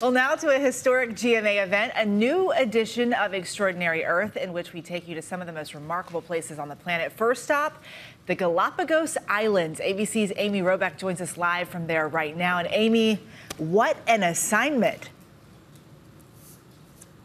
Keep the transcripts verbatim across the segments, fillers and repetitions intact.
Well, now to a historic G M A event, a new edition of Extraordinary Earth, in which we take you to some of the most remarkable places on the planet. First stop, the Galapagos Islands. A B C's Amy Robach joins us live from there right now. And Amy, what an assignment.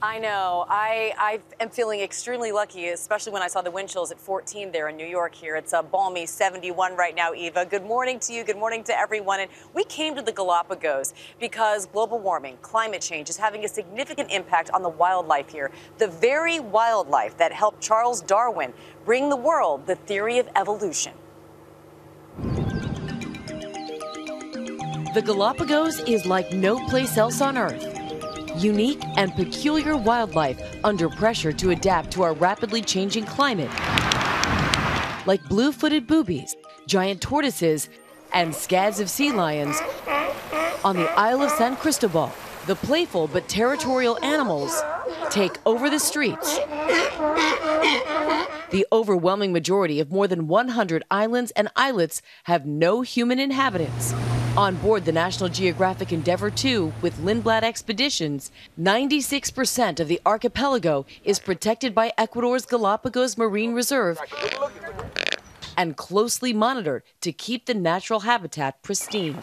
I know. I, I am feeling extremely lucky, especially when I saw the wind chills at fourteen there in New York here. It's a balmy seventy-one right now, Eva. Good morning to you. Good morning to everyone. And we came to the Galapagos because global warming, climate change, is having a significant impact on the wildlife here. The very wildlife that helped Charles Darwin bring the world the theory of evolution. The Galapagos is like no place else on Earth. Unique and peculiar wildlife under pressure to adapt to our rapidly changing climate, like blue-footed boobies, giant tortoises, and scads of sea lions on the Isle of San Cristobal. The playful but territorial animals take over the streets. The overwhelming majority of more than one hundred islands and islets have no human inhabitants. On board the National Geographic Endeavor two with Lindblad Expeditions, ninety-six percent of the archipelago is protected by Ecuador's Galapagos Marine Reserve and closely monitored to keep the natural habitat pristine.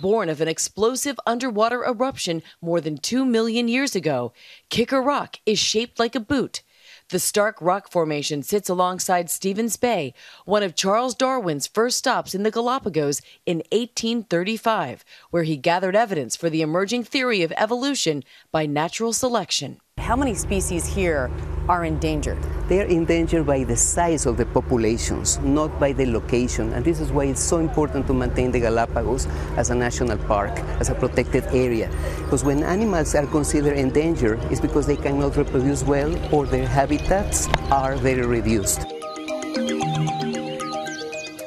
Born of an explosive underwater eruption more than two million years ago, Kicker Rock is shaped like a boot. The stark rock formation sits alongside Stevens Bay, one of Charles Darwin's first stops in the Galapagos in eighteen thirty-five, where he gathered evidence for the emerging theory of evolution by natural selection. How many species here are endangered? They're endangered by the size of the populations, not by the location. And this is why it's so important to maintain the Galapagos as a national park, as a protected area. Because when animals are considered endangered, it's because they cannot reproduce well or their habitats are very reduced.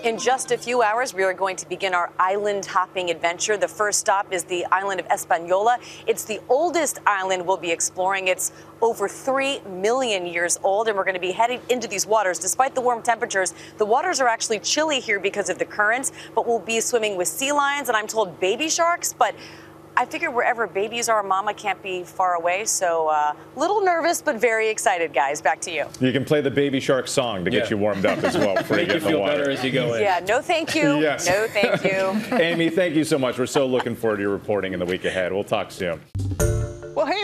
In just a few hours, we are going to begin our island hopping adventure. The first stop is the island of Española. It's the oldest island we'll be exploring. It's over three million years old, and we're going to be heading into these waters. Despite the warm temperatures, the waters are actually chilly here because of the currents, but we'll be swimming with sea lions and, I'm told, baby sharks. But I figure wherever babies are, mama can't be far away. So a uh, little nervous, but very excited, guys. Back to you. You can play the baby shark song to yeah. get you warmed up as well. Before Make you, get you feel water. better as you go in. Yeah, no thank you. Yes. No thank you. Amy, thank you so much. We're so looking forward to your reporting in the week ahead. We'll talk soon. Well, hey